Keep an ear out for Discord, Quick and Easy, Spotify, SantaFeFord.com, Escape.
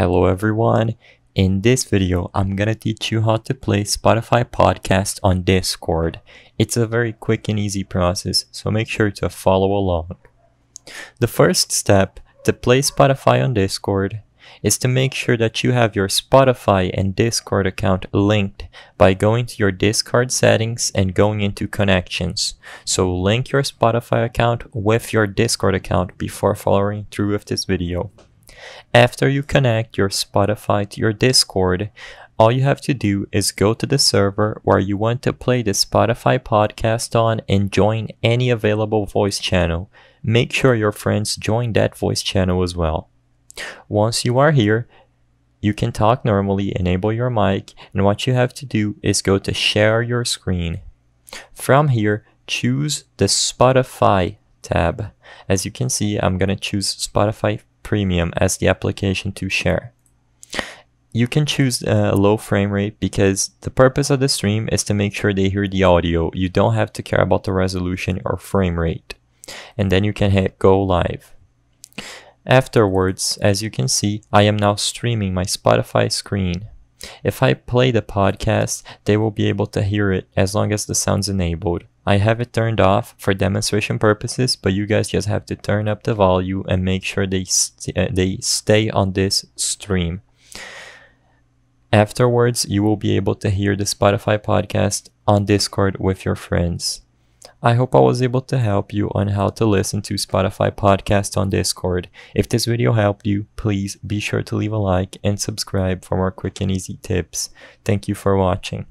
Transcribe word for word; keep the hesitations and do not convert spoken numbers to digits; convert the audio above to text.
Hello everyone, in this video I'm gonna teach you how to play Spotify podcast on Discord. It's a very quick and easy process, so make sure to follow along. The first step to play Spotify on Discord is to make sure that you have your Spotify and Discord account linked by going to your Discord settings and going into connections. So link your Spotify account with your Discord account before following through with this video. After you connect your Spotify to your Discord, all you have to do is go to the server where you want to play the Spotify podcast on and join any available voice channel. Make sure your friends join that voice channel as well. Once you are here, you can talk normally, enable your mic, and what you have to do is go to share your screen. From here, choose the Spotify tab. As you can see, I'm going to choose Spotify Premium as the application to share. You can choose a low frame rate because the purpose of the stream is to make sure they hear the audio. You don't have to care about the resolution or frame rate. And then you can hit go live. Afterwards, as you can see, I am now streaming my Spotify screen. If I play the podcast, they will be able to hear it as long as the sound's enabled. I have it turned off for demonstration purposes, but you guys just have to turn up the volume and make sure they st- uh, they stay on this stream. Afterwards, you will be able to hear the Spotify podcast on Discord with your friends. I hope I was able to help you on how to listen to Spotify podcast on Discord. If this video helped you, please be sure to leave a like and subscribe for more quick and easy tips. Thank you for watching.